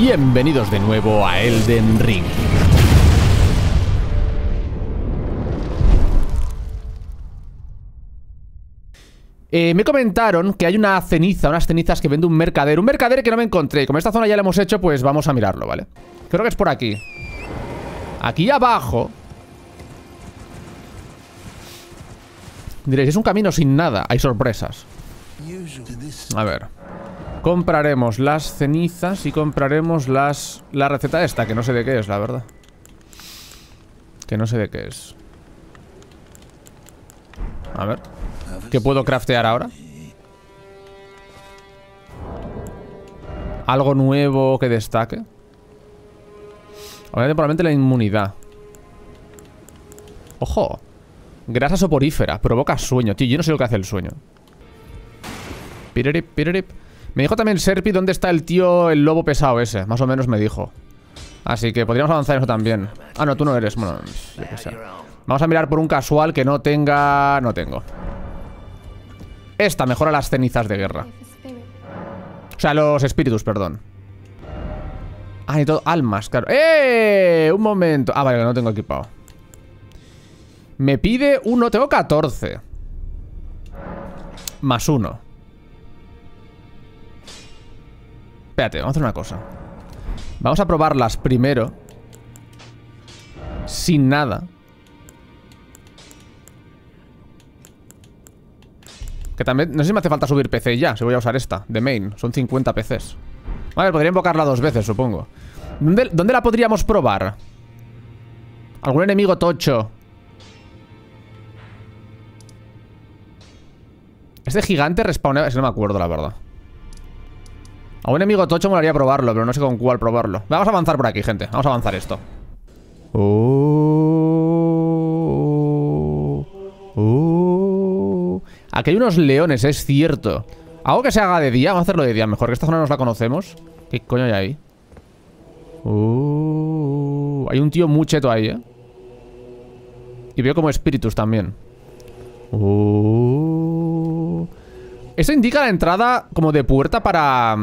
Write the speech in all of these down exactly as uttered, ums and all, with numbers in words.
Bienvenidos de nuevo a Elden Ring. Eh, me comentaron que hay una ceniza, unas cenizas que vende un mercader. Un mercader que no me encontré. Como esta zona ya la hemos hecho, pues vamos a mirarlo, ¿vale? Creo que es por aquí. Aquí abajo. Diréis, es un camino sin nada. Hay sorpresas. A ver. Compraremos las cenizas y compraremos las... La receta esta, que no sé de qué es, la verdad. Que no sé de qué es. A ver. ¿Qué puedo craftear ahora? Algo nuevo que destaque. Obviamente, probablemente la inmunidad. ¡Ojo! Grasa soporífera. Provoca sueño. Tío, yo no sé lo que hace el sueño. Pirerip, pirerip. Me dijo también Serpi dónde está el tío, el lobo pesado ese. Más o menos me dijo. Así que podríamos avanzar eso también. Ah, no, tú no eres. Bueno, yo qué sé. Vamos a mirar por un casual que no tenga... No tengo. Esta mejora las cenizas de guerra. O sea, los espíritus, perdón. Ah, y todo... Almas, claro. ¡Eh! Un momento. Ah, vale, que no tengo equipado. Me pide uno. Tengo catorce. Más uno. Espérate, vamos a hacer una cosa. Vamos a probarlas primero. Sin nada. Que también, no sé si me hace falta subir P C ya. Si voy a usar esta, de main, son cincuenta P Cs. Vale, podría invocarla dos veces, supongo. ¿Dónde, dónde la podríamos probar? ¿Algún enemigo tocho? Este gigante respawnea. Es que no me acuerdo, la verdad. A un enemigo tocho me gustaría probarlo, pero no sé con cuál probarlo. Vamos a avanzar por aquí, gente. Vamos a avanzar esto. Oh, oh. Aquí hay unos leones, es cierto. Algo que se haga de día. Vamos a hacerlo de día mejor, que esta zona nos la conocemos. ¿Qué coño hay ahí? Oh, hay un tío muy cheto ahí, ¿eh? Y veo como espíritus también. Oh. Eso indica la entrada como de puerta para...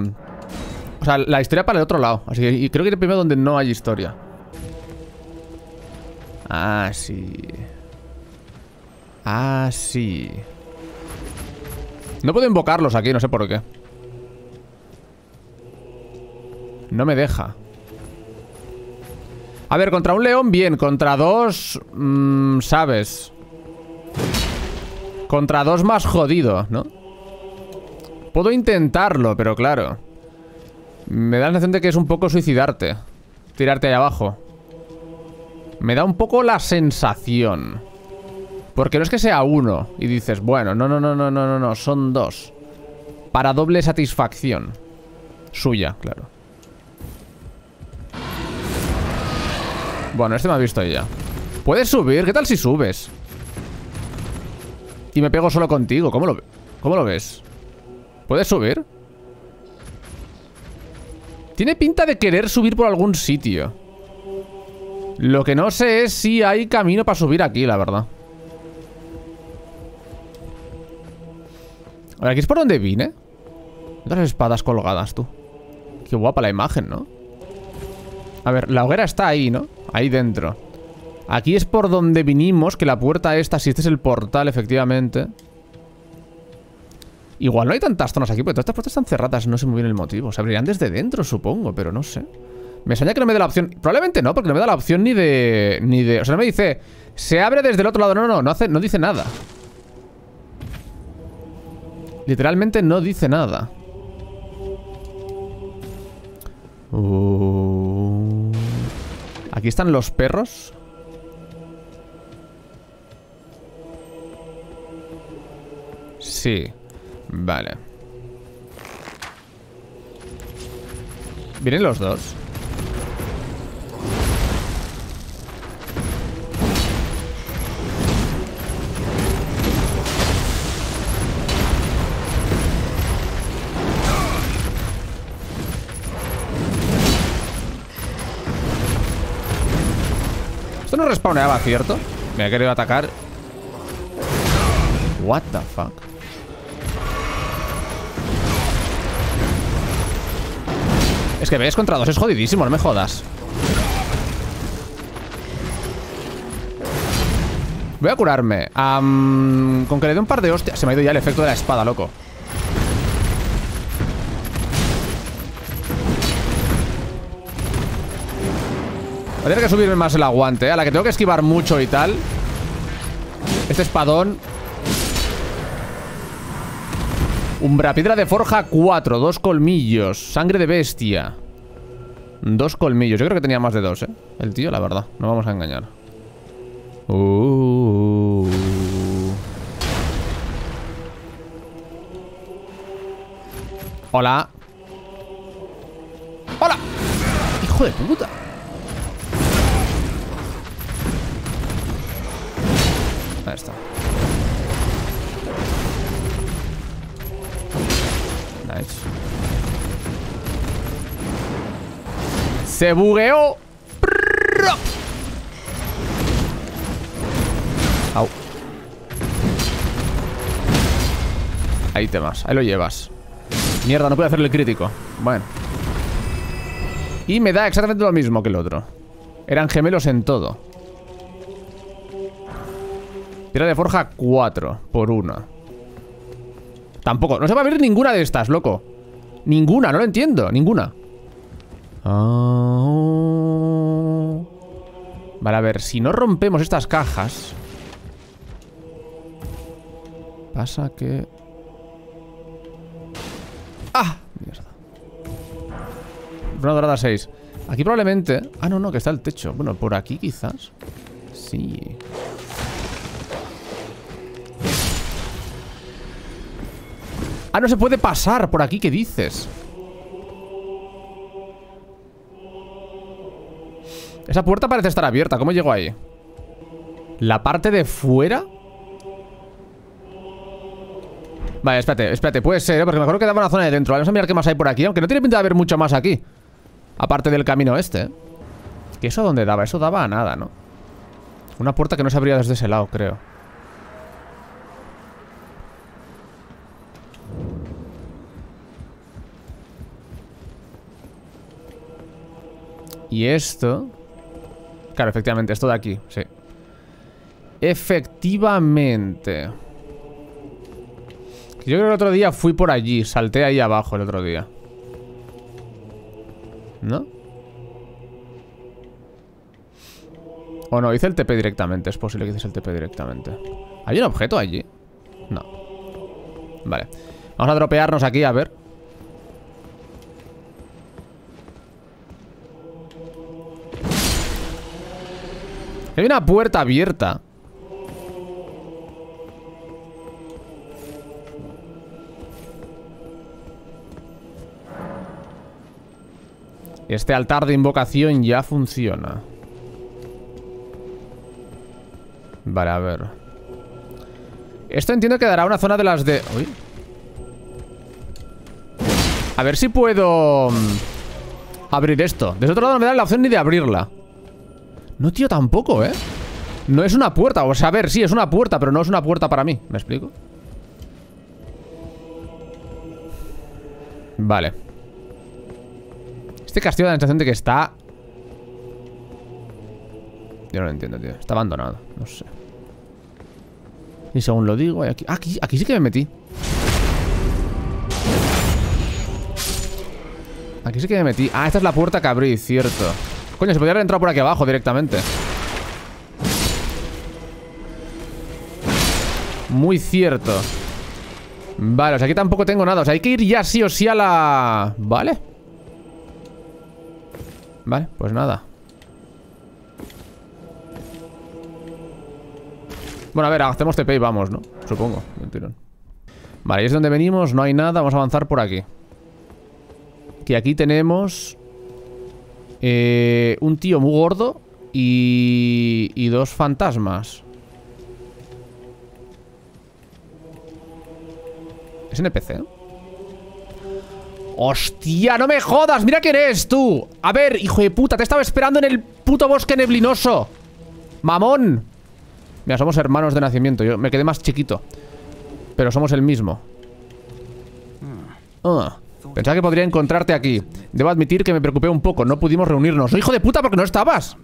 O sea, la historia para el otro lado. Así que y creo que iré primero donde no hay historia. Ah, sí. Ah, sí. No puedo invocarlos aquí, no sé por qué. No me deja. A ver, contra un león, bien. Contra dos... Mmm, sabes. Contra dos más jodido, ¿no? Puedo intentarlo, pero claro. Me da la sensación de que es un poco suicidarte. Tirarte ahí abajo. Me da un poco la sensación. Porque no es que sea uno y dices, bueno, no, no, no, no, no, no, no, son dos. Para doble satisfacción. Suya, claro. Bueno, este me ha visto ya. ¿Puedes subir? ¿Qué tal si subes? Y me pego solo contigo. ¿Cómo lo, cómo lo ves? ¿Puedes subir? Tiene pinta de querer subir por algún sitio. Lo que no sé es si hay camino para subir aquí, la verdad. A ver, aquí es por donde vine. Otras espadas colgadas, tú. Qué guapa la imagen, ¿no? A ver, la hoguera está ahí, ¿no? Ahí dentro. Aquí es por donde vinimos, que la puerta esta, si este es el portal, efectivamente. Igual no hay tantas zonas aquí, porque todas estas puertas están cerradas. No sé muy bien el motivo. Se abrirán desde dentro, supongo, pero no sé. Me extraña que no me dé la opción. Probablemente no, porque no me da la opción ni de... ni de. O sea, no me dice, se abre desde el otro lado. No, no, no, no, hace, no dice nada. Literalmente no dice nada. uh... Aquí están los perros. Sí. Vale. Vienen los dos. Esto no respawneaba, ¿cierto? Me ha querido atacar. What the fuck. Es que ves, contra dos es jodidísimo, no me jodas. Voy a curarme. Um, con que le dé un par de hostias. Se me ha ido ya el efecto de la espada, loco. Voy a tener que subirme más el aguante, ¿eh? A la que tengo que esquivar mucho y tal. Este espadón. Umbra, piedra de forja cuatro, dos colmillos. Sangre de bestia. Dos colmillos. Yo creo que tenía más de dos, ¿eh? El tío, la verdad. No vamos a engañar. Uh. Hola. Hola. Hijo de puta. Ahí está. Nice. Se bugueó. Ahí te vas, ahí lo llevas. Mierda, no puedo hacerle el crítico. Bueno. Y me da exactamente lo mismo que el otro. Eran gemelos en todo. Piedra de forja cuatro por una. Tampoco, no se va a abrir ninguna de estas, loco. Ninguna, no lo entiendo, ninguna. Oh. Vale, a ver, si no rompemos estas cajas. Pasa que... ¡Ah! Mierda. Bruna dorada seis. Aquí probablemente... Ah, no, no, que está el techo. Bueno, por aquí quizás. Sí. Ah, no se puede pasar por aquí, ¿qué dices? Esa puerta parece estar abierta. ¿Cómo llego ahí? ¿La parte de fuera? Vale, espérate, espérate, puede ser, ¿eh? Porque me acuerdo que daba una zona de dentro. Vamos a mirar qué más hay por aquí, aunque no tiene pinta de haber mucho más aquí. Aparte del camino este, ¿eh? ¿Que eso dónde daba? Eso daba a nada, ¿no? Una puerta que no se abría desde ese lado, creo. Y esto... Claro, efectivamente, esto de aquí, sí. Efectivamente... Yo creo que el otro día fui por allí. Salté ahí abajo el otro día, ¿no? O no, hice el T P directamente. Es posible que hice el T P directamente. ¿Hay un objeto allí? No. Vale. Vamos a dropearnos aquí, a ver. Hay una puerta abierta. Este altar de invocación ya funciona. Vale, a ver. Esto entiendo que dará una zona de las de... Uy. A ver si puedo... abrir esto. Desde otro lado no me da la opción ni de abrirla. No, tío, tampoco, ¿eh? No es una puerta. O sea, a ver, sí, es una puerta, pero no es una puerta para mí. ¿Me explico? Vale. Este castillo da la sensación de que está... Yo no lo entiendo, tío. Está abandonado. No sé. Y según lo digo, hay aquí... Ah, aquí... Aquí sí que me metí. Aquí sí que me metí. Ah, esta es la puerta que abrí, cierto. Coño, se podría haber entrado por aquí abajo directamente. Muy cierto. Vale, o sea, aquí tampoco tengo nada. O sea, hay que ir ya sí o sí a la... Vale. Vale, pues nada. Bueno, a ver, hacemos T P y vamos, ¿no? Supongo, mentirón. Vale, y es donde venimos, no hay nada. Vamos a avanzar por aquí. Que aquí tenemos eh, un tío muy gordo y, y dos fantasmas. Es N P C, ¿eh? ¡Hostia, no me jodas! ¡Mira quién eres, tú! A ver, hijo de puta, te estaba esperando en el puto bosque neblinoso. ¡Mamón! Mira, somos hermanos de nacimiento. Yo me quedé más chiquito, pero somos el mismo. Ah. Pensaba que podría encontrarte aquí. Debo admitir que me preocupé un poco. No pudimos reunirnos. ¡Hijo de puta! Porque no estabas.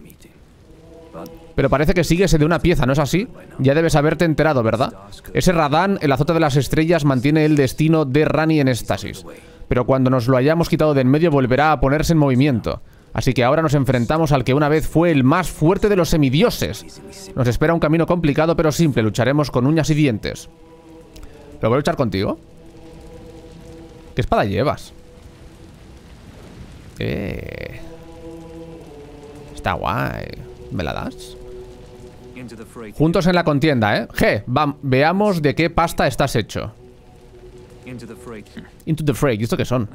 Pero parece que sigues de una pieza, ¿no es así? Ya debes haberte enterado, ¿verdad? Ese Radahn, el azote de las estrellas, mantiene el destino de Ranni en éxtasis. Pero cuando nos lo hayamos quitado de en medio, volverá a ponerse en movimiento. Así que ahora nos enfrentamos al que una vez fue el más fuerte de los semidioses. Nos espera un camino complicado pero simple. Lucharemos con uñas y dientes. ¿Lo voy a luchar contigo? ¿Qué espada llevas? Eh... Está guay. ¿Me la das? Juntos en la contienda, ¿eh? Je, vam, veamos de qué pasta estás hecho. Into the fray. ¿Y esto qué son?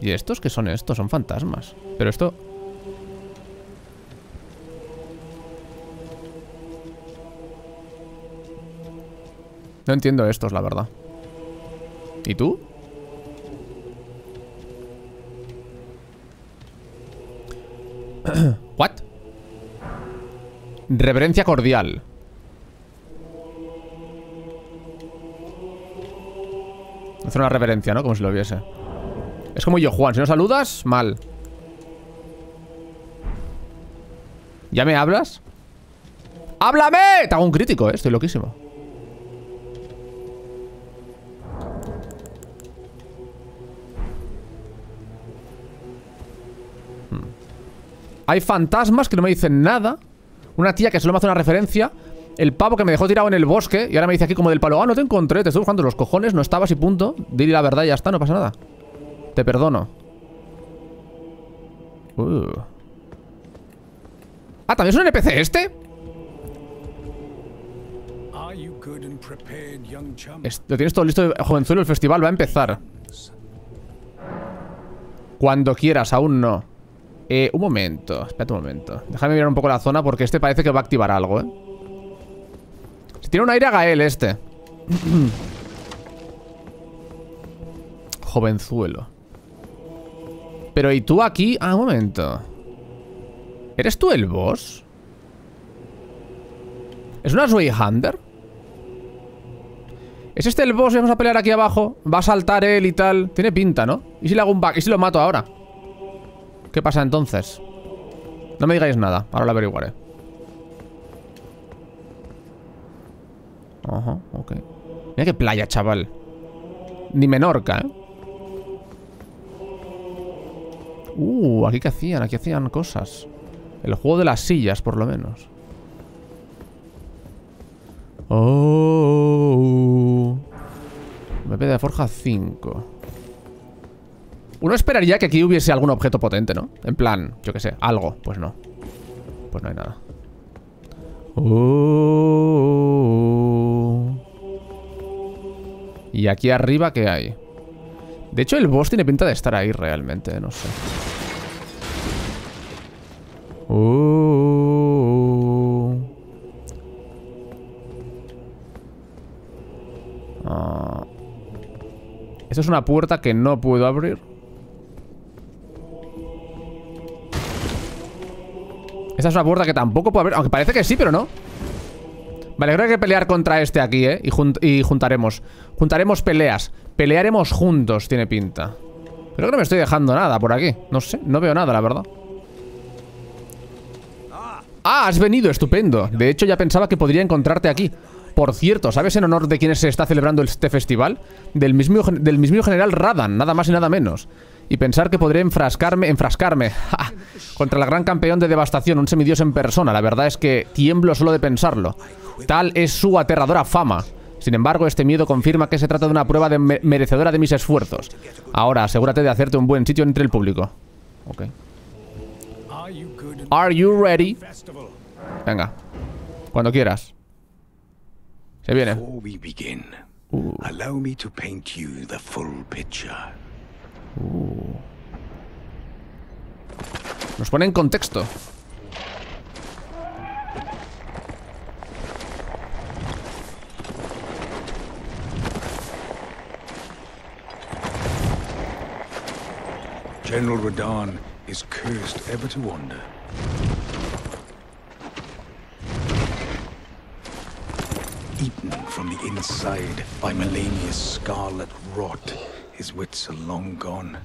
¿Y estos qué son estos? Son fantasmas. Pero esto... No entiendo estos, la verdad. ¿Y tú? ¿What? Reverencia cordial. Hacer una reverencia, ¿no? Como si lo viese. Es como yo, Juan. Si no saludas, mal. ¿Ya me hablas? ¡Háblame! Te hago un crítico, ¿eh? Estoy loquísimo. Hmm. Hay fantasmas que no me dicen nada. Una tía que solo me hace una referencia. El pavo que me dejó tirado en el bosque. Y ahora me dice aquí como del palo: ah, no te encontré, te estoy buscando los cojones, no estabas y punto. Dile la verdad y ya está, no pasa nada. Te perdono. uh. Ah, ¿también es un N P C este? Es, lo tienes todo listo, jovenzuelo, el festival va a empezar. Cuando quieras, aún no. Eh, un momento, espérate un momento. Déjame mirar un poco la zona porque este parece que va a activar algo, ¿eh? Si tiene un aire a Gael este. Jovenzuelo. Pero ¿y tú aquí? Ah, un momento. ¿Eres tú el boss? ¿Es una Zweihander? ¿Es este el boss? Vamos a pelear aquí abajo. Va a saltar él y tal. Tiene pinta, ¿no? ¿Y si le hago un back? ¿Y si lo mato ahora? ¿Qué pasa entonces? No me digáis nada. Ahora lo averiguaré. Ajá, ok. Mira qué playa, chaval. Ni Menorca, ¿eh? Uh, aquí que hacían, aquí hacían cosas. El juego de las sillas, por lo menos. Oh. M P de Forja cinco. Uno esperaría que aquí hubiese algún objeto potente, ¿no? En plan, yo qué sé, algo. Pues no. Pues no hay nada. Oh. Y aquí arriba, ¿qué hay? De hecho, el boss tiene pinta de estar ahí realmente, no sé. Oh. Ah. Esto es una puerta que no puedo abrir. Esta es una puerta que tampoco puedo abrir. Aunque parece que sí, pero no. Vale, creo que hay que pelear contra este aquí, ¿eh? Y, jun y juntaremos. Juntaremos peleas. Pelearemos juntos, tiene pinta. Creo que no me estoy dejando nada por aquí. No sé, no veo nada, la verdad. Ah, has venido, estupendo. De hecho, ya pensaba que podría encontrarte aquí. Por cierto, ¿sabes en honor de quiénes se está celebrando este festival? Del mismo, del mismo general Radahn, nada más y nada menos. Y pensar que podré enfrascarme, enfrascarme ja, contra la gran campeón de devastación, un semidios en persona. La verdad es que tiemblo solo de pensarlo. Tal es su aterradora fama. Sin embargo, este miedo confirma que se trata de una prueba de me merecedora de mis esfuerzos. Ahora, asegúrate de hacerte un buen sitio entre el público. Ok. Are you ready? Venga. Cuando quieras. Se viene. Uh. Uh. Nos pone en contexto. General Radahn is cursed ever to wander. Eaten from the inside by Malenia's scarlet rot. His wits are long gone.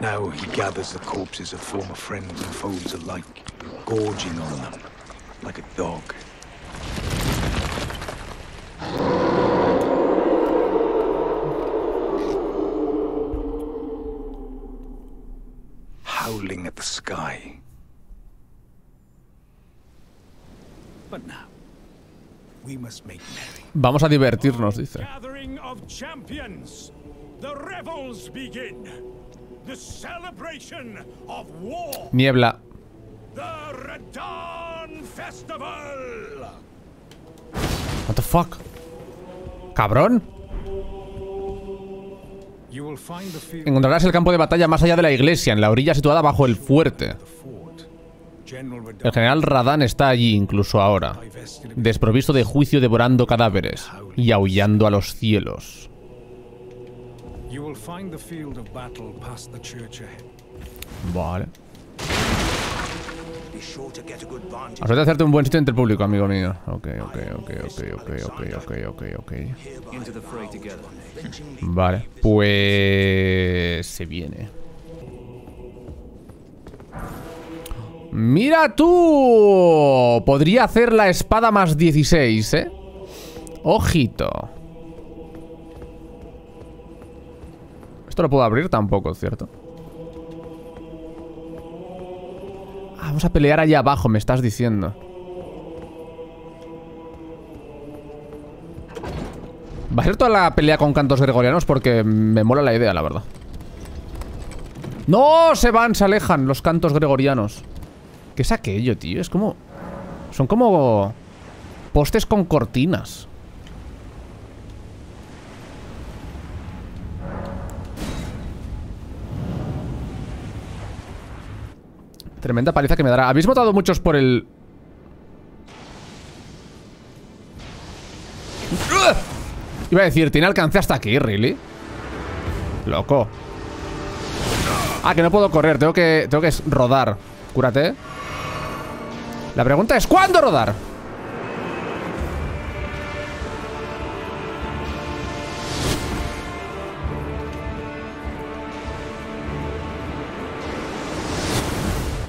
Now he gathers the corpses of former friends and foes alike, gorging on them like a dog. Howling at the sky. But now, we must make merry. Vamos a divertirnos, dice. Gathering of champions. The revels begin. The celebration of war. Niebla. The Radahn Festival. What the fuck? Cabrón. Encontrarás el campo de batalla más allá de la iglesia, en la orilla situada bajo el fuerte. El general Radahn está allí, incluso ahora, desprovisto de juicio, devorando cadáveres y aullando a los cielos. Vale. Has de hacerte un buen sitio entre el público, amigo mío. Ok, ok, ok, ok, ok, ok, ok, ok, ok. Vale, pues... se viene. ¡Mira tú! Podría hacer la espada más dieciséis, ¿eh? Ojito. Esto lo puedo abrir tampoco, ¿cierto? Ah, vamos a pelear allá abajo, me estás diciendo. Va a ser toda la pelea con cantos gregorianos porque me mola la idea, la verdad. ¡No! Se van, se alejan los cantos gregorianos. ¿Qué es aquello, tío? Es como... son como... postes con cortinas. Tremenda paliza que me dará. ¿Habéis votado muchos por el...? ¡Ugh! Iba a decir, ¿tiene alcance hasta aquí, really? Loco. Ah, que no puedo correr. Tengo que, tengo que rodar. Cúrate. La pregunta es, ¿cuándo rodar?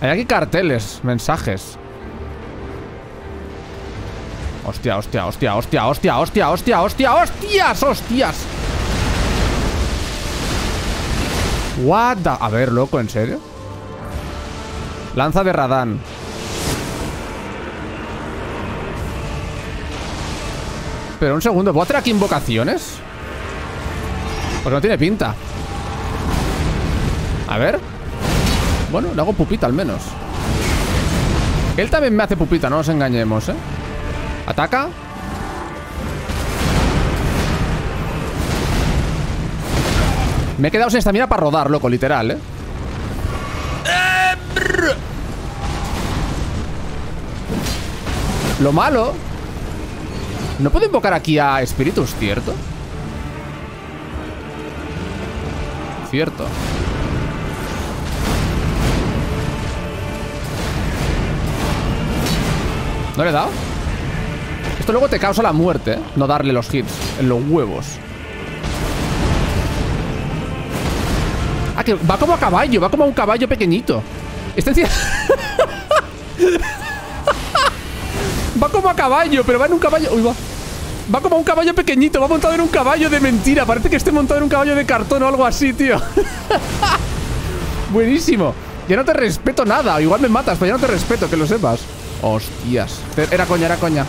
Hay aquí carteles, mensajes. Hostia, hostia, hostia, hostia, hostia, hostia, hostia, hostia, hostias, hostias. What the... A ver, loco, ¿en serio? Lanza de Radahn. Pero un segundo, ¿puedo hacer aquí invocaciones? Porque no tiene pinta. A ver. Bueno, le hago pupita al menos. Él también me hace pupita, no nos engañemos, ¿eh? Ataca. Me he quedado sin estamina para rodar, loco, literal, ¿eh? Lo malo... no puedo invocar aquí a espíritus, ¿cierto? Cierto. ¿No le he dado? Esto luego te causa la muerte, ¿eh? No darle los hits en los huevos. Ah, que va como a caballo. Va como a un caballo pequeñito. Está encima... va como a caballo, pero va en un caballo... uy, va. Va como a un caballo pequeñito. Va montado en un caballo de mentira. Parece que esté montado en un caballo de cartón o algo así, tío. Buenísimo. Ya no te respeto nada. Igual me matas, pero ya no te respeto, que lo sepas. Hostias. Era coña, era coña.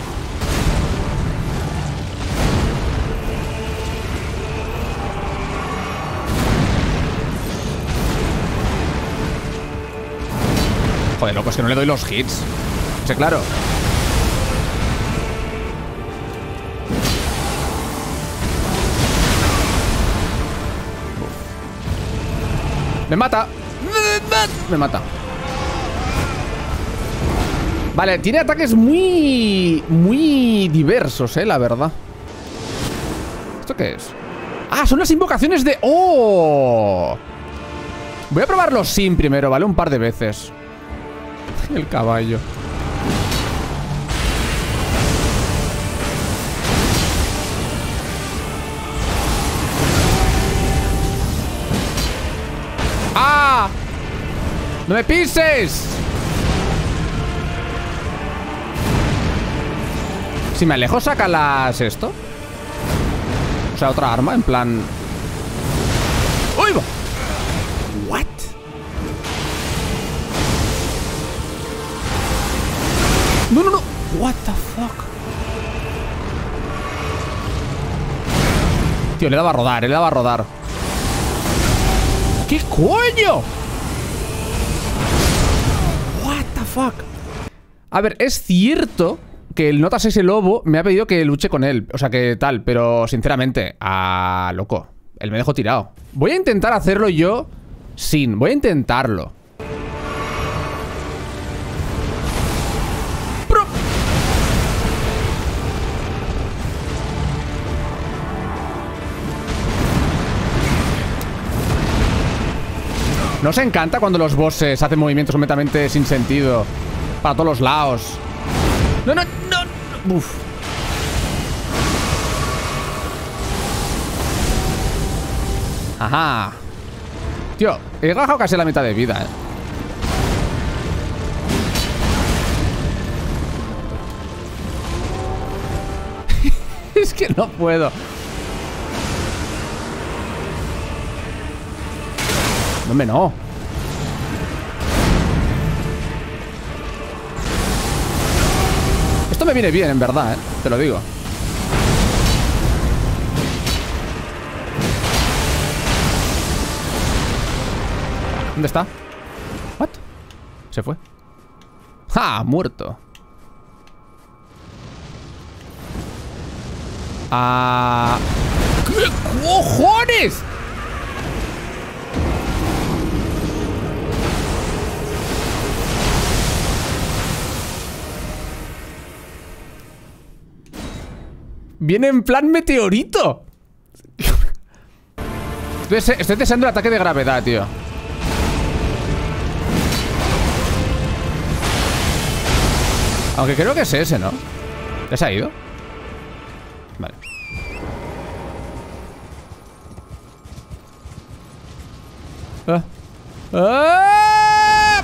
Joder, loco, es que no le doy los hits. O sea, claro. Me mata. Me mata. Vale, tiene ataques muy... muy diversos, eh, la verdad. ¿Esto qué es? Ah, son las invocaciones de... ¡oh! Voy a probarlo sin primero, ¿vale? Un par de veces. El caballo. ¡No me pises! Si me alejo, saca las... esto. O sea, otra arma, en plan... ¡Uy, va! ¿What? No, no, no. What the fuck? Tío, le daba a rodar, le daba a rodar. ¿Qué coño? What the fuck. A ver, es cierto que el Notas ese lobo me ha pedido que luche con él, o sea, que tal, pero sinceramente, ah, loco, él me dejó tirado. Voy a intentar hacerlo yo sin, voy a intentarlo. Nos encanta cuando los bosses hacen movimientos completamente sin sentido para todos los lados. No, no, no, no. Uf. Ajá. Tío, he bajado casi la mitad de vida, eh. Es que no puedo. No, hombre, no. Esto me viene bien, en verdad, ¿eh? Te lo digo. ¿Dónde está? ¿What? Se fue. ¡Ja! Muerto. Ah... ¿Qué cojones? Viene en plan meteorito. estoy, estoy deseando el ataque de gravedad, tío. Aunque creo que es ese, ¿no? ¿Ya se ha ido? Vale. Ah. Ah.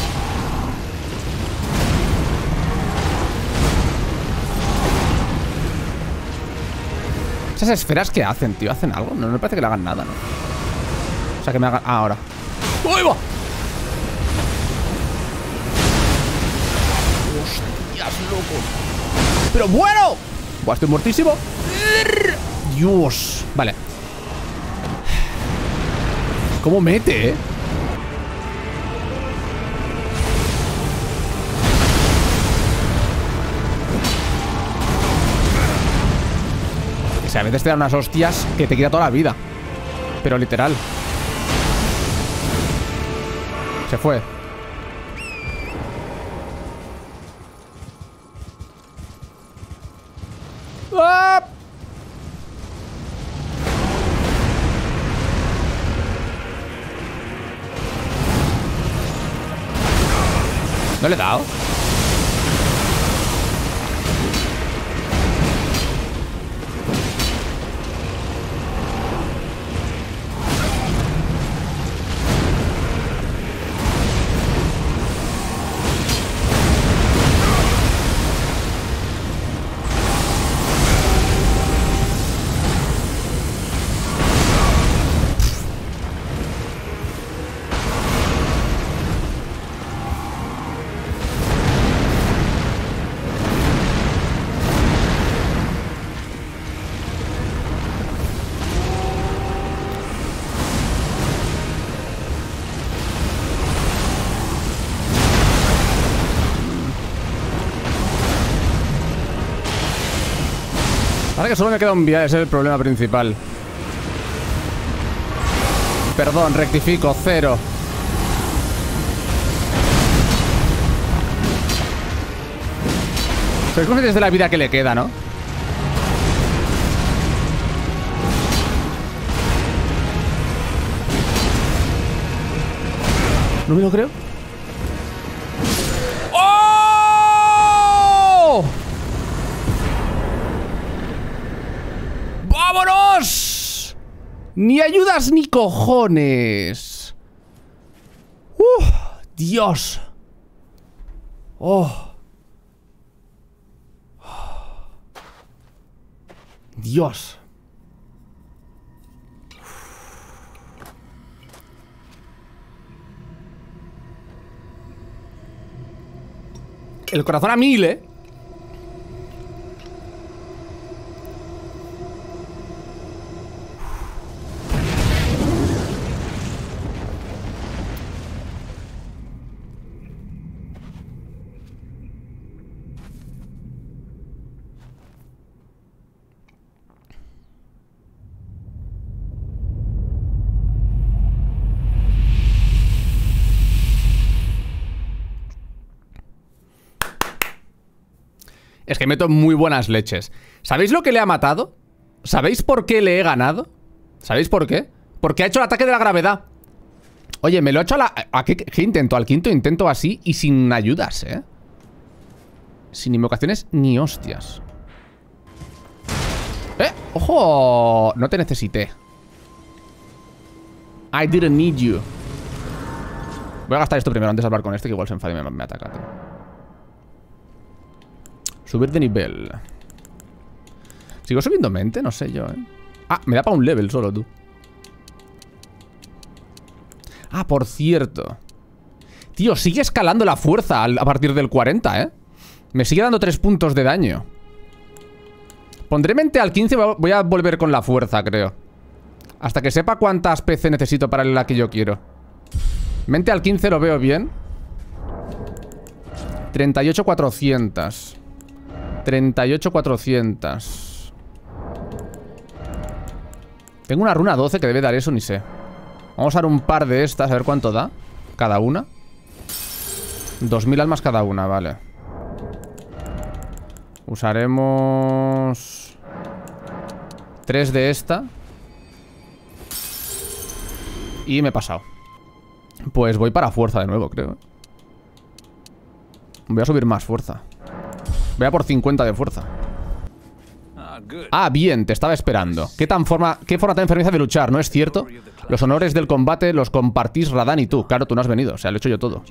Esas esferas que hacen, tío, ¿hacen algo? No me parece que le hagan nada, ¿no? O sea, que me hagan... Ah, ahora. ¡Uy, va! ¡Hostias, loco! ¡Pero bueno! Buah, estoy muertísimo. ¡Dios! Vale. ¿Cómo mete, eh? O sea, a veces te dan unas hostias que te quita toda la vida. Pero literal. Se fue. ¡Ah! ¿No le he dado? Ahora que solo me queda un viaje, ese es el problema principal. Perdón, rectifico, cero. Soy consciente de la vida que le queda, ¿no? No me lo creo. ¡Oh! ¡Vámonos! Ni ayudas ni cojones. ¡Uf! ¡Dios! ¡Oh! Dios. El corazón a mil, ¿eh? Es que meto muy buenas leches. ¿Sabéis lo que le ha matado? ¿Sabéis por qué le he ganado? ¿Sabéis por qué? Porque ha hecho el ataque de la gravedad. Oye, me lo ha hecho a la... ¿A qué, qué intento? Al quinto intento así y sin ayudas, ¿eh? Sin invocaciones ni hostias. ¡Eh! ¡Ojo! No te necesité. I didn't need you. Voy a gastar esto primero antes de hablar con este, que igual se enfade y me, me ataca, tío. Subir de nivel. ¿Sigo subiendo mente? No sé yo, ¿eh? Ah, me da para un level solo, tú. Ah, por cierto. Tío, sigue escalando la fuerza a partir del cuarenta, ¿eh? Me sigue dando tres puntos de daño. Pondré mente al quince, voy a volver con la fuerza, creo. Hasta que sepa cuántas P C necesito para la que yo quiero. Mente al quince lo veo bien. treinta y ocho cuatrocientos. treinta y ocho cuatrocientos. Tengo una runa doce que debe dar eso, ni sé. Vamos a dar un par de estas, a ver cuánto da cada una. dos mil almas cada una, vale. Usaremos tres de esta. Y me he pasado. Pues voy para fuerza de nuevo, creo. Voy a subir más fuerza. Voy a por cincuenta de fuerza. Ah, bien, te estaba esperando. ¿Qué tan forma, qué forma tan enfermiza de luchar, no es cierto? Los honores del combate los compartís Radahn y tú. Claro, tú no has venido, o sea, lo he hecho yo todo.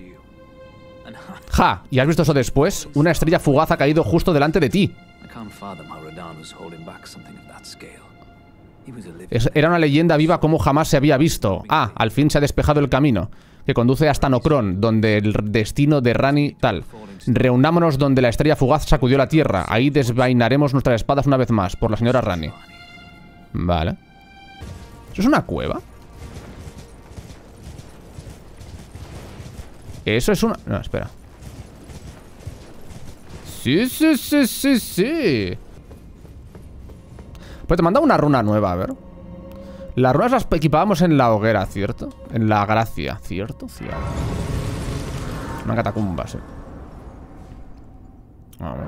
Ja, ¿y has visto eso después? Una estrella fugaz ha caído justo delante de ti. Era una leyenda viva como jamás se había visto. Ah, al fin se ha despejado el camino que conduce hasta Nocron, donde el destino de Ranni tal. Reunámonos donde la estrella fugaz sacudió la tierra. Ahí desvainaremos nuestras espadas una vez más. Por la señora Ranni. Vale. ¿Eso es una cueva? Eso es una... No, espera. Sí, sí, sí, sí, sí. Pues te manda una runa nueva, a ver. Las runas las equipábamos en la hoguera, ¿cierto? En la gracia, ¿cierto? Cierto. Una catacumba, sí. A ver.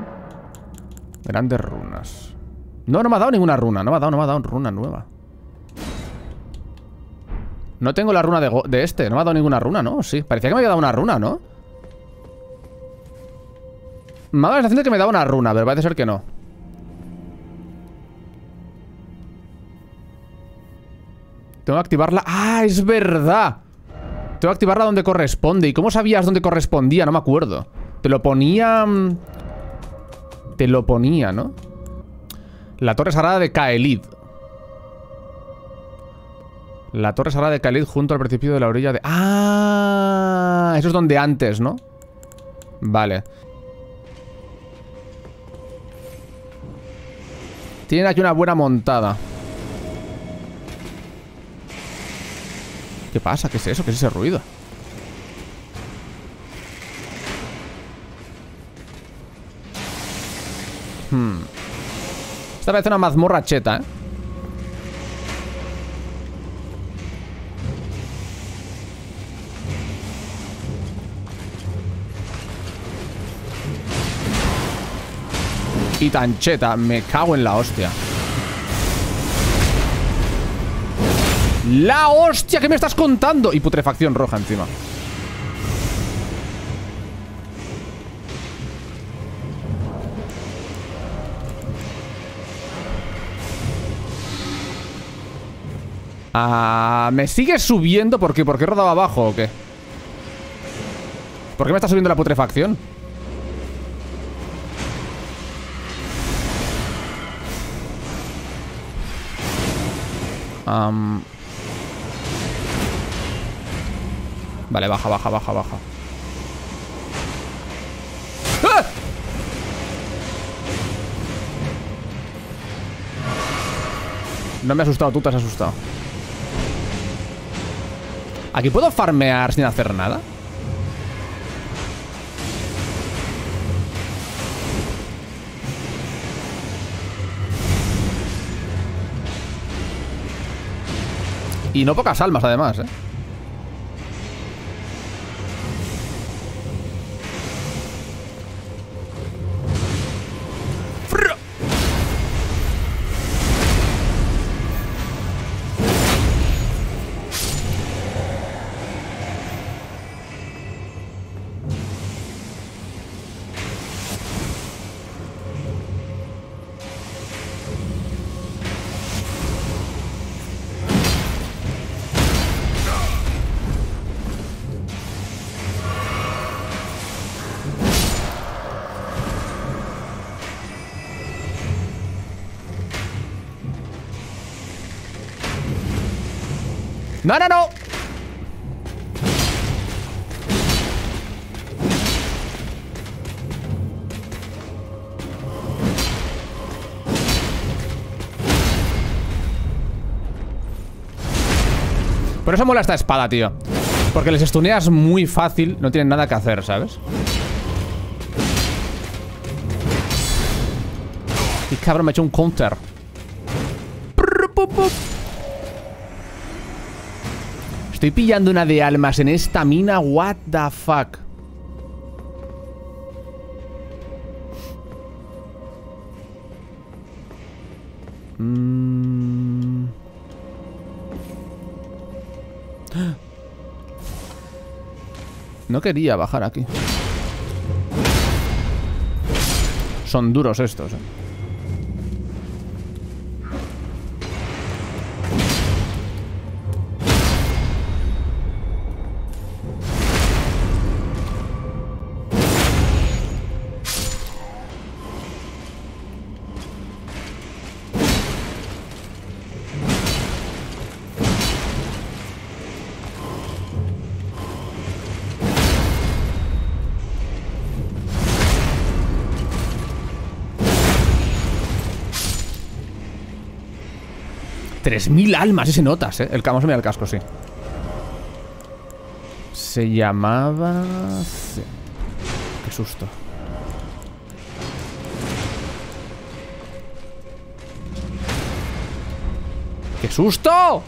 Grandes runas. No, no me ha dado ninguna runa. No me ha dado, no me ha dado runa nueva. No tengo la runa de, de este. No me ha dado ninguna runa, ¿no? Sí. Parecía que me había dado una runa, ¿no? Me ha dado la sensación de que me daba una runa, pero parece ser que no. Tengo que activarla. ¡Ah, es verdad! Tengo que activarla donde corresponde. ¿Y cómo sabías dónde correspondía? No me acuerdo. Te lo ponía... Te lo ponía, ¿no? La torre sagrada de Caelid. La torre sagrada de Caelid junto al principio de la orilla de... ¡Ah! Eso es donde antes, ¿no? Vale. Tienen aquí una buena montada. ¿Qué pasa? ¿Qué es eso? ¿Qué es ese ruido? Hmm. Esta parece una mazmorra cheta, ¿eh? y tan cheta. Me cago en la hostia. ¡La hostia! ¿Qué me estás contando? Y putrefacción roja encima. Ah, ¿me sigue subiendo? ¿Por qué? ¿Por qué rodaba abajo o qué? ¿Por qué me está subiendo la putrefacción? Um... Vale, baja, baja, baja, baja. ¡Ah! No me he asustado, tú te has asustado. ¿Aquí puedo farmear sin hacer nada? Y no pocas almas, además, ¿eh? No, no, no. Por eso mola esta espada, tío. Porque les stuneas muy fácil, no tienen nada que hacer, ¿sabes? Y cabrón, me ha hecho un counter. Estoy pillando una de almas en esta mina. What the fuck. Mm. No quería bajar aquí. Son duros estos, eh. tres mil almas, ese notas, eh. El camos me da el casco, sí. Se llamaba... Sí. Qué susto. ¡Qué susto!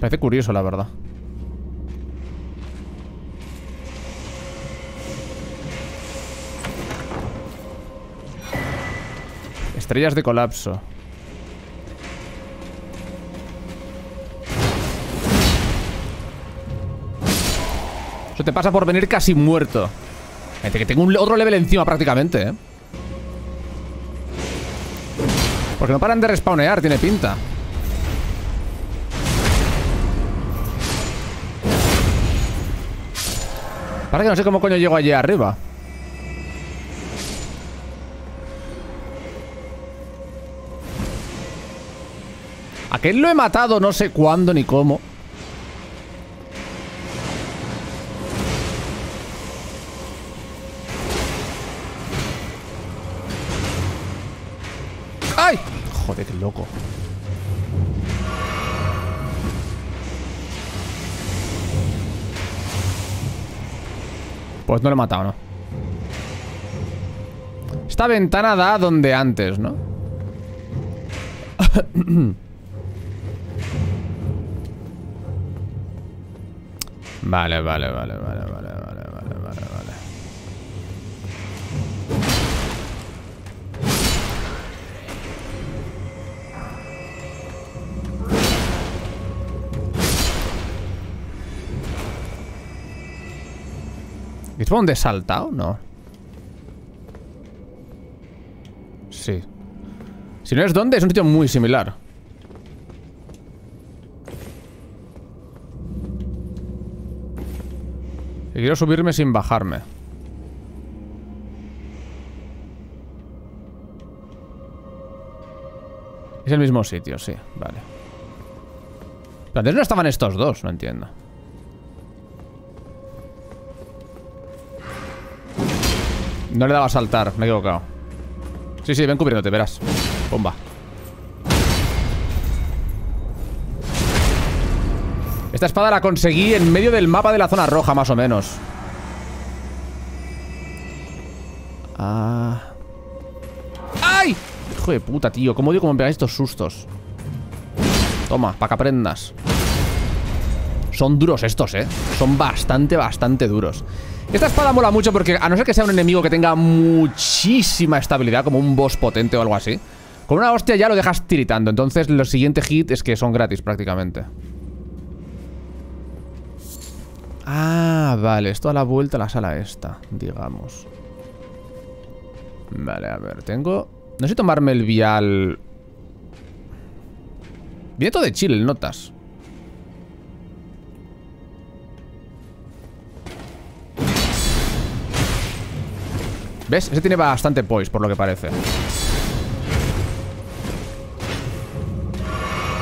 Parece curioso, la verdad. Estrellas de colapso. Eso te pasa por venir casi muerto. Gente, que tengo un, otro level encima prácticamente, ¿eh? Porque no paran de respawnear, tiene pinta. Para que no sé cómo coño llego allí arriba. ¿A qué lo he matado? No sé cuándo ni cómo. ¡Ay! Joder, qué loco. Pues no lo he matado, ¿no? Esta ventana da donde antes, ¿no? Vale, vale, vale, vale, vale, vale, vale, vale, vale. ¿Es por donde he saltado? No. Sí. Si no es donde, es un sitio muy similar. Y quiero subirme sin bajarme. Es el mismo sitio, sí, vale. Pero antes no estaban estos dos, no entiendo. No le daba a saltar, me he equivocado. Sí, sí, ven cubriéndote, verás. Bomba. Esta espada la conseguí en medio del mapa de la zona roja, más o menos. Ah. ¡Ay! Hijo de puta, tío. ¿Cómo odio cómo me pegáis estos sustos? Toma, para que aprendas. Son duros estos, eh. Son bastante, bastante duros. Esta espada mola mucho porque, a no ser que sea un enemigo que tenga muchísima estabilidad, como un boss potente o algo así, con una hostia ya lo dejas tiritando. Entonces, los siguientes hits es que son gratis prácticamente. Ah, vale. Esto a la vuelta a la sala esta, digamos. Vale, a ver. Tengo... No sé tomarme el vial... Viene todo de Chile, notas. ¿Ves? Ese tiene bastante poise, por lo que parece.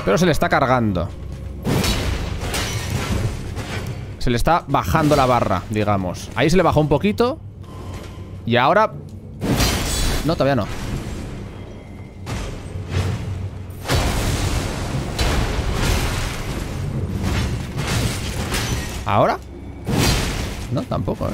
Pero se le está cargando. Se le está bajando la barra, digamos. Ahí se le bajó un poquito. Y ahora... No, todavía no. ¿Ahora? No, tampoco, eh.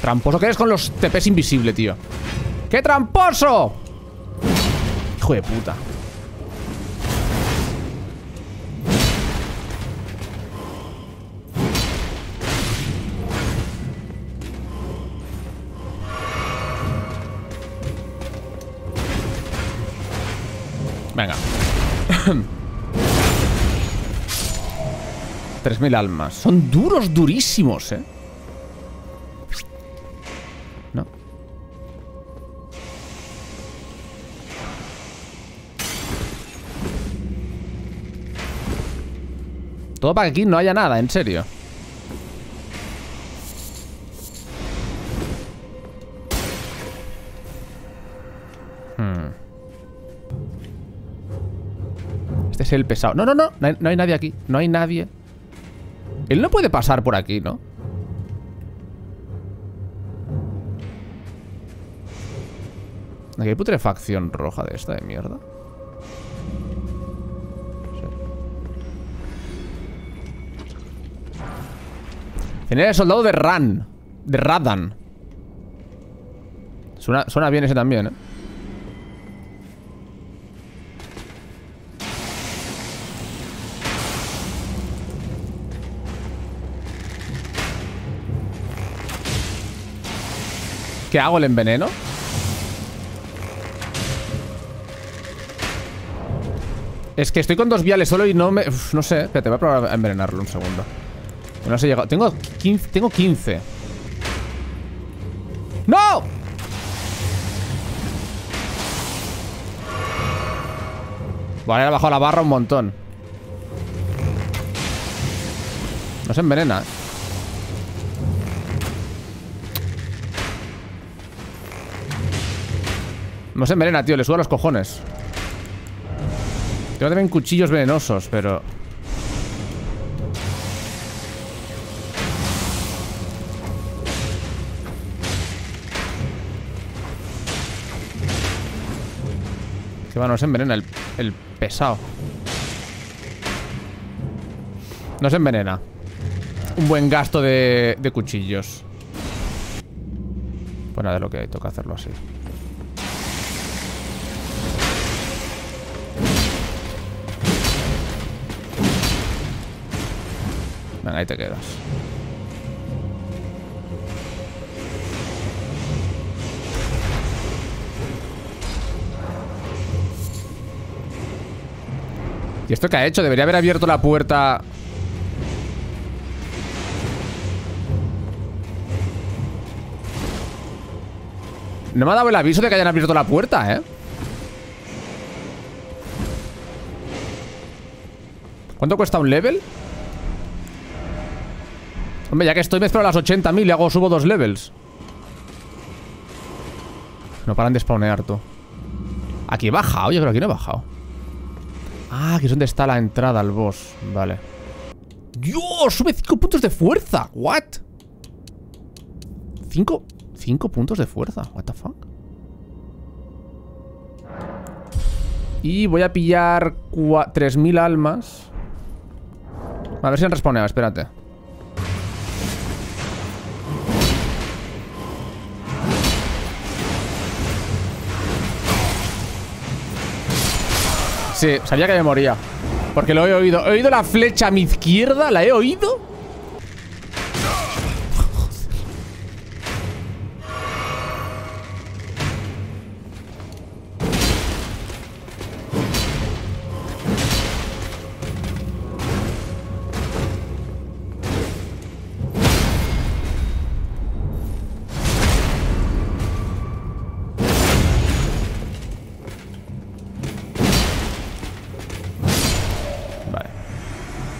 Tramposo que eres con los T Pes invisible, tío. ¡Qué tramposo! Hijo de puta. Venga. tres mil almas. Son duros, durísimos, eh. Todo para que aquí no haya nada, en serio. Hmm. Este es el pesado. No, no, no, no hay, no hay nadie aquí. No hay nadie. Él no puede pasar por aquí, ¿no? Aquí hay putrefacción roja de esta de mierda. Tener el soldado de Ran. De Radahn. Suena, suena bien ese también, eh. ¿Qué hago? ¿El enveneno? Es que estoy con dos viales solo y no me... Uf, no sé, espérate, voy a probar a envenenarlo un segundo. No se ha llegado. Tengo quince. Tengo quince. ¡No! Vale, le ha bajado la barra un montón. No se envenena. No se envenena, tío. Le suda los cojones. Tengo también cuchillos venenosos, pero... Que va, no se envenena el, el pesado. No se envenena. un buen gasto de, de cuchillos. Pues nada, de lo que hay, toca hacerlo así. Venga, ahí te quedas. ¿Y esto qué ha hecho? Debería haber abierto la puerta. No me ha dado el aviso de que hayan abierto la puerta, ¿eh? ¿Cuánto cuesta un level? Hombre, ya que estoy, me espero a las ochenta mil y hago, subo dos levels. No paran de spawnear, tú. Aquí he bajado, yo creo que aquí no he bajado. Ah, aquí es donde está la entrada al boss. Vale. ¡Dios! Sube cinco puntos de fuerza. ¿What? ¿Cinco? Cinco puntos de fuerza. What the fuck. Y voy a pillar tres mil almas. A ver si han respawnado, espérate. Sí, sabía que me moría, porque lo he oído. He oído la flecha a mi izquierda. La he oído.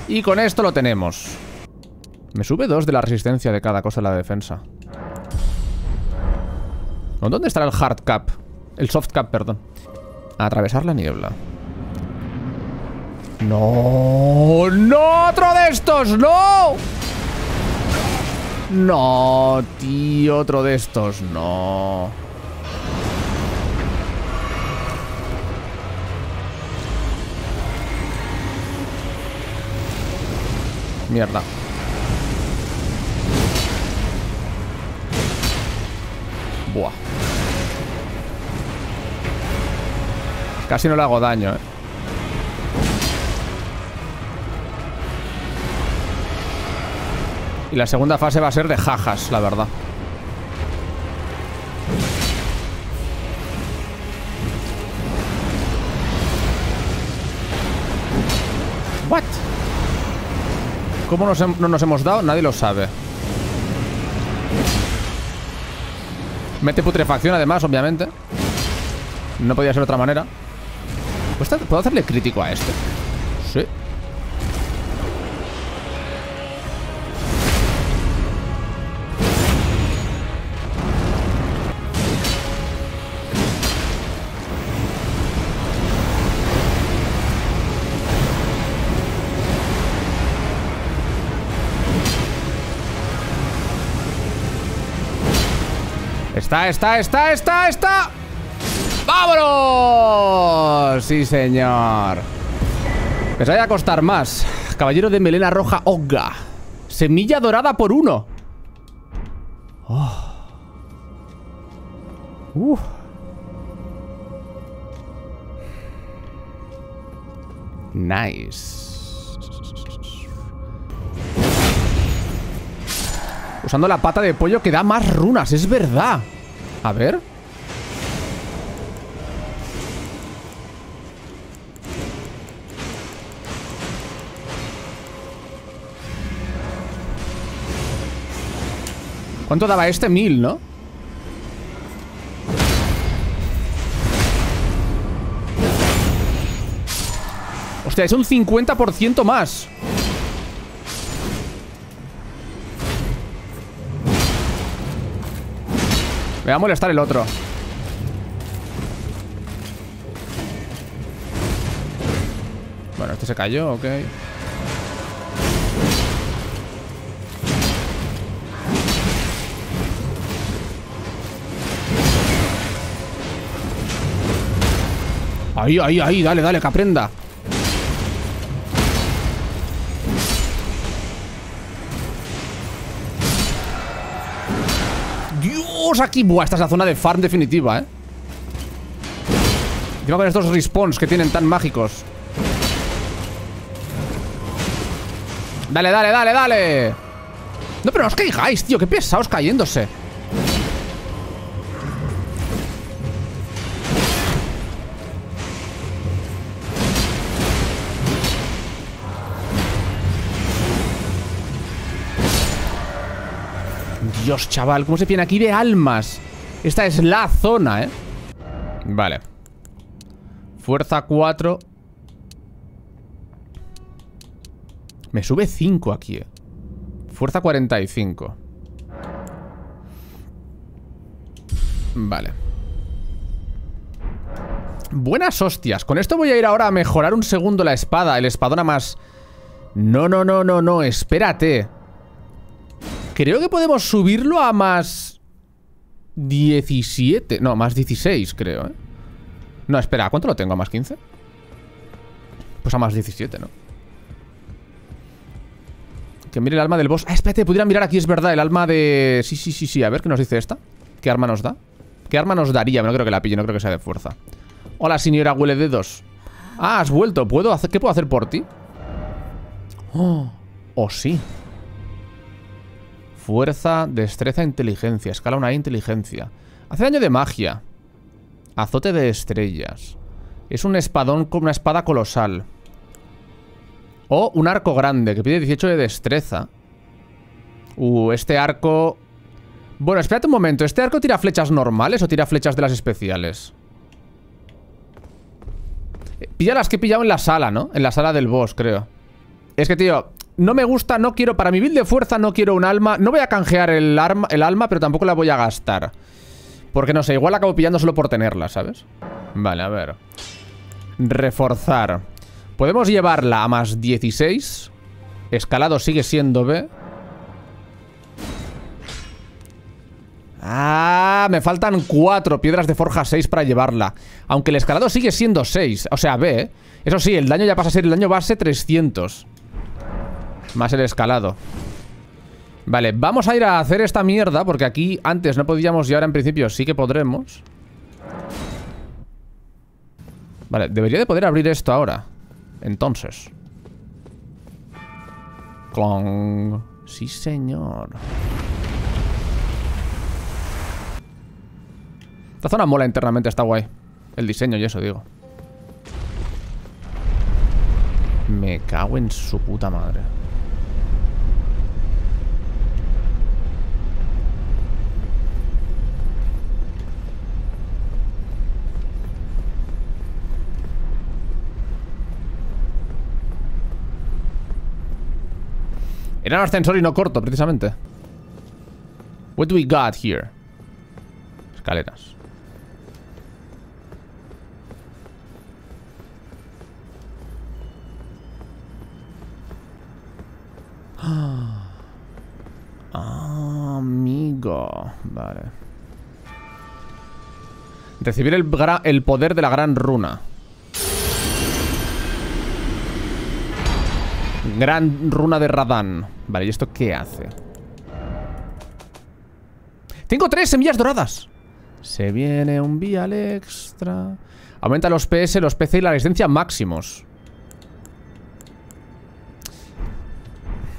Y con esto lo tenemos. Me sube dos de la resistencia de cada cosa de la defensa. ¿Dónde estará el hard cap? El soft cap, perdón. A atravesar la niebla. ¡No! ¡No! ¡Otro de estos! ¡No! ¡No, tío! ¡Otro de estos! ¡No! Mierda. Buah. Casi no le hago daño, eh. Y la segunda fase va a ser de jajas, la verdad. What? ¿Cómo nos hem- no nos hemos dado? Nadie lo sabe. Mete putrefacción además, obviamente. No podía ser de otra manera. ¿Puedo hacerle crítico a este? Sí. Está, está, está, está, está. ¡Vámonos! Sí, señor. Les vaya a costar más. Caballero de melena roja, Ogga. Semilla dorada por uno. Oh. Uf. Nice. Usando la pata de pollo que da más runas, es verdad. A ver. ¿Cuánto daba este? Mil, ¿no? Hostia, es un cincuenta por ciento más. Me va a molestar el otro. Bueno, este se cayó, ok. Ahí, ahí, ahí, dale, dale, que aprenda. estamos aquí. Buah, esta es la zona de farm definitiva, eh. Encima con estos respawns que tienen tan mágicos. Dale, dale, dale, dale. No, pero no os caigáis, tío. Qué pesados cayéndose. Dios, chaval, ¿cómo se tiene aquí de almas? Esta es la zona, ¿eh? Vale. Fuerza cuatro. Me sube cinco aquí, ¿eh? Fuerza cuarenta y cinco. Vale. Buenas hostias. Con esto voy a ir ahora a mejorar un segundo la espada. El espadón a más... No, no, no, no, no. Espérate. Creo que podemos subirlo a más diecisiete. No, más dieciséis, creo, ¿eh? No, espera, ¿cuánto lo tengo? ¿A más quince? Pues a más diecisiete, ¿no? Que mire el alma del boss. Ah, espérate, pudiera mirar aquí, es verdad, el alma de... Sí, sí, sí, sí, a ver, ¿qué nos dice esta? ¿Qué arma nos da? ¿Qué arma nos daría? No creo que la pille, no creo que sea de fuerza. Hola, señora huele dedos. Ah, has vuelto, ¿puedo hacer... ¿qué puedo hacer por ti? Oh, oh sí. Fuerza, destreza, inteligencia. Escala una inteligencia. Hace daño de magia. Azote de estrellas. Es un espadón con una espada colosal. O un arco grande que pide dieciocho de destreza. Uh, este arco... Bueno, espérate un momento. ¿Este arco tira flechas normales o tira flechas de las especiales? Pilla las que he pillado en la sala, ¿no? En la sala del boss, creo. Es que, tío... No me gusta, no quiero... Para mi build de fuerza no quiero un alma. No voy a canjear el, arma, el alma, pero tampoco la voy a gastar. Porque no sé, igual la acabo pillando solo por tenerla, ¿sabes? Vale, a ver. Reforzar. Podemos llevarla a más dieciséis. Escalado sigue siendo B. Ah, me faltan cuatro piedras de forja seis para llevarla. Aunque el escalado sigue siendo seis. O sea, B. Eso sí, el daño ya pasa a ser el daño base trescientos. Más el escalado. Vale, vamos a ir a hacer esta mierda. Porque aquí antes no podíamos y ahora en principio sí que podremos. Vale, debería de poder abrir esto ahora. Entonces. Clon. Sí, señor. Esta zona mola internamente, está guay. El diseño y eso, digo. Me cago en su puta madre. Era un ascensor y no corto, precisamente. What do we got here? Escaleras. Ah, amigo. Vale. Recibir el, el poder de la gran runa. Gran runa de Radahn. Vale, ¿y esto qué hace? Tengo tres semillas doradas. Se viene un vial extra. Aumenta los P S, los P C y la resistencia máximos.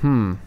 Hmm.